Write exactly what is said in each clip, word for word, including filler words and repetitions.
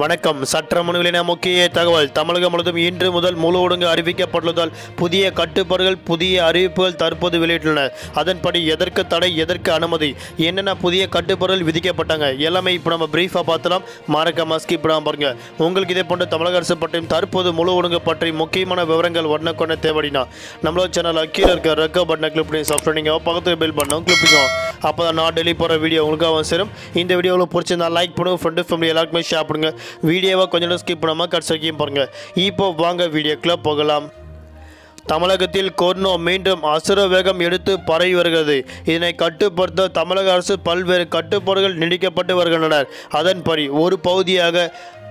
வணக்கம். சற்றமனுகளின முக்கிய தகவல். தமிழகம் முழுவதும் இன்று முதல் முழு ஊடங்கு அறிவிக்கப்பட்டுள்ளதால் புதிய கட்டுப்பாடுகள் புதிய அறிவிப்புகள் தற்போது வெளியிட்டுள்ளன. அதன்படி எதற்கு தடை, எதற்கு அனுமதி, என்னென்ன புதிய கட்டுப்பாடுகள் விதிக்கப்பட்டாங்க எல்லாமே இப்போ நம்ம பிரீஃபாக பார்த்தலாம். மறக்காம ஸ்கிப் பண்ணாமல் பாருங்க. உங்களுக்கு இதே போன்ற தமிழக அரசு பற்றியும் தற்போது முழு ஊடங்கு பற்றி முக்கியமான விவரங்கள் உடனே கொண்டு தேவையினா நம்மளோட சேனலில் கீழே இருக்க ரெக்க பட்டனை கிளிக் பண்ணி சப்ஸ்கிரைப் பண்ணுங்க. பக்கத்தில் பெல் பட்டனும் கிளிக் பண்ணுவோம். அப்போ தான் நான் டெய்லி போகிற வீடியோ உங்களுக்கு அவசரம். இந்த வீடியோவில் பிடிச்சிருந்தா லைக் பண்ணுங்கள். ஃப்ரெண்டு ஃபேமிலி எல்லாருக்குமே ஷேர் பண்ணுங்கள். வீடியோவை கொஞ்சம் ஸ்கிப் பண்ணாமல் கடைசிக்கும் பாருங்கள். இப்போ வாங்க வீடியோக்குள்ளே போகலாம். தமிழகத்தில் கொரோனா மீண்டும் அசுர வேகம் எடுத்து பரவி வருகிறது. இதனை கட்டுப்படுத்த தமிழக அரசு பல்வேறு கட்டுப்பாடுகள் நீடிக்கப்பட்டு வருகின்றன. அதன்படி ஒரு பகுதியாக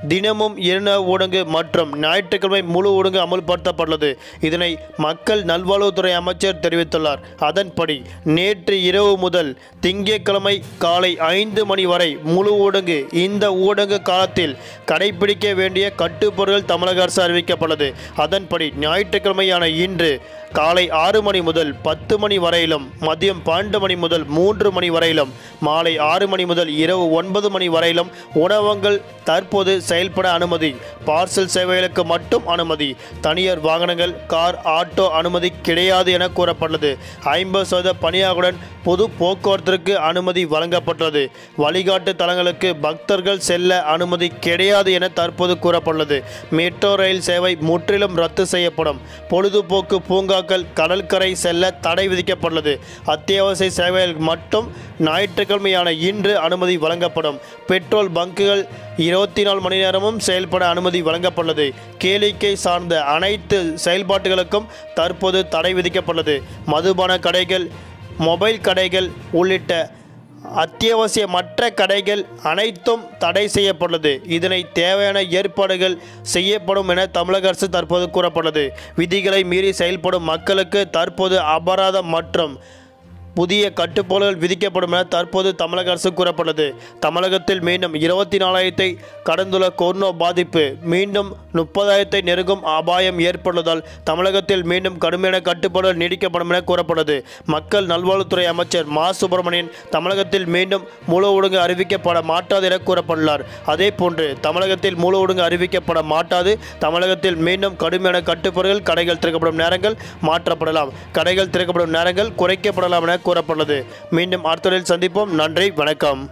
தினமும் இரண ஊடங்கு மற்றும் ஞாயிற்றுக்கிழமை முழு ஊடங்கு அமல்படுத்தப்பட்டுள்ளது. இதனை மக்கள் நல்வாழ்வுத்துறை அமைச்சர் தெரிவித்துள்ளார். அதன்படி நேற்று இரவு முதல் திங்கட்கிழமை காலை ஐந்து மணி வரை முழு ஊடங்கு. இந்த ஊடங்கு காலத்தில் கடைபிடிக்க வேண்டிய கட்டுப்பாடுகள் தமிழக அரசு அறிவிக்கப்பட்டது. அதன்படி ஞாயிற்றுக்கிழமையான இன்று காலை ஆறு மணி முதல் பத்து மணி வரையிலும், மதியம் பன்னெண்டு மணி முதல் மூன்று மணி வரையிலும், மாலை ஆறு மணி முதல் இரவு ஒன்பது மணி வரையிலும் உணவகங்கள் தற்போது செயல்பட அனுமதி. பார்சல் சேவைகளுக்கு மட்டும் அனுமதி. தனியார் வாகனங்கள், கார், ஆட்டோ அனுமதி கிடையாது என கூறப்பட்டது. ஐம்பது சதவீத பணியாளர்களுடன் பொது போக்குவரத்திற்கு அனுமதி வழங்கப்பட்டது. வழிகாட்டு தலங்களுக்கு பக்தர்கள் செல்ல அனுமதி கிடையாது என தற்போது கூறப்பட்டுள்ளது. மெட்ரோ ரயில் சேவை முற்றிலும் ரத்து செய்யப்படும். பொழுதுபோக்கு பூங்காக்கள், கடற்கரை செல்ல தடை விதிக்கப்பட்டுள்ளது. அத்தியாவசிய சேவைகளுக்கு மட்டும் ஞாயிற்றுக்கிழமையான இன்று அனுமதி வழங்கப்படும். பெட்ரோல் பங்குகள் இருபத்தி நாலு மணி நேரமும் செயல்பட அனுமதி வழங்கப்பட்டது. கேளிக்கை சார்ந்த அனைத்து செயல்பாடுகளுக்கும் தற்போது தடை விதிக்கப்பட்டது. மதுபான கடைகள், மொபைல் கடைகள் உள்ளிட்ட அத்தியாவசிய மற்ற கடைகள் அனைத்தும் தடை செய்யப்பட்டுள்ளது. இதனை தேவையான ஏற்பாடுகள் செய்யப்படும் என தமிழக அரசு தற்போது கூறப்பட்டது. விதிகளை மீறி செயல்படும் மக்களுக்கு தற்போது அபராதம் மற்றும் புதிய கட்டுப்பாடுகள் விதிக்கப்படும் என தற்போது தமிழக அரசு கூறப்பட்டது. தமிழகத்தில் மீண்டும் இருபத்தி நாலாயிரத்தை கடந்துள்ள கொரோனா பாதிப்பு மீண்டும் முப்பதாயிரத்தை நெருங்கும் அபாயம் ஏற்பட்டுள்ளதால் தமிழகத்தில் மீண்டும் கடுமையான கட்டுப்பாடுகள் நீடிக்கப்படும் என கூறப்பட்டது. மக்கள் நல்வாழ்வுத்துறை அமைச்சர் மா சுப்பிரமணியன் தமிழகத்தில் மீண்டும் முழு ஊடங்கு அறிவிக்கப்பட மாட்டாது என கூறப்பட்டுள்ளார். அதே போன்று தமிழகத்தில் முழு ஊடங்கு அறிவிக்கப்பட மாட்டாது. தமிழகத்தில் மீண்டும் கடுமையான கட்டுப்பாடுகள், கடைகள் திறக்கப்படும் நேரங்கள் மாற்றப்படலாம், கடைகள் திறக்கப்படும் நேரங்கள் குறைக்கப்படலாம் என கூறப்பட்டது. மீண்டும் அடுத்த சந்திப்போம். நன்றி, வணக்கம்.